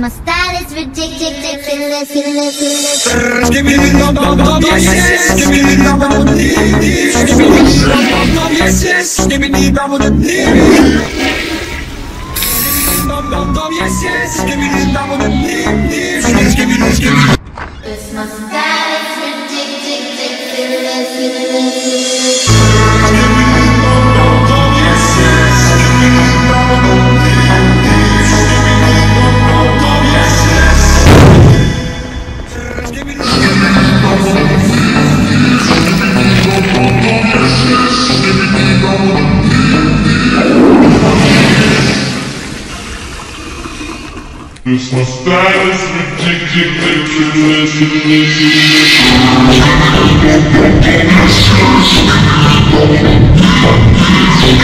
My style is ridiculous. Give me the number, yes. Give me the number, yes. Give me the number, yes. Give me the number, yes. Give me the number, yes. Give me the number, yes. This my style is ridiculous. Give me this, give me this, give me this, give me this, give me this, give me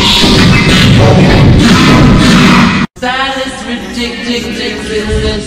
this. That is ridiculous. My style is ridiculous. Give me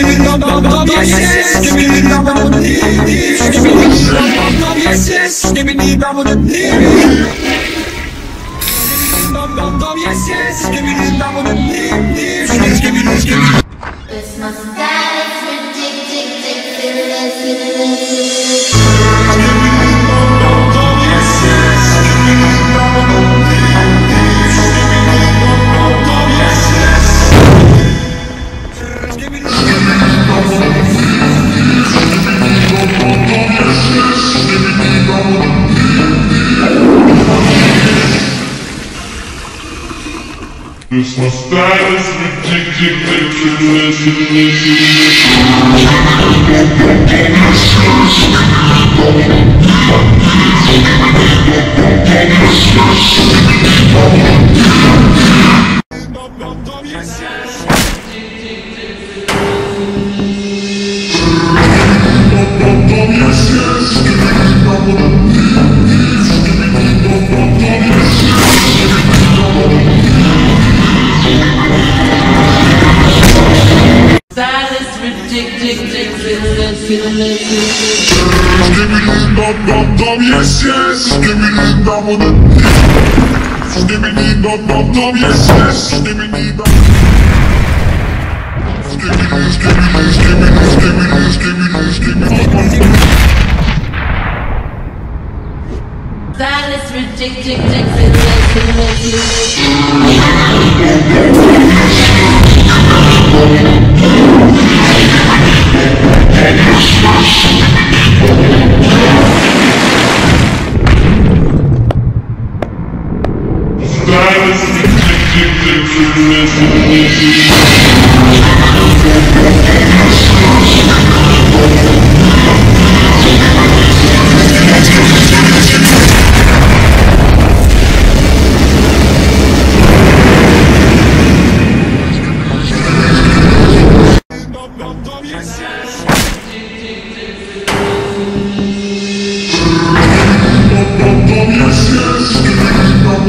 the number, yes. Give me the number, yes. Give me the number, yes. Give me the number, yes. Give me the number, yes. Give me the number, yes. My style is ridiculous. This my style is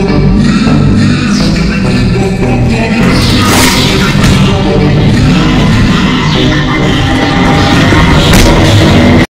Yes.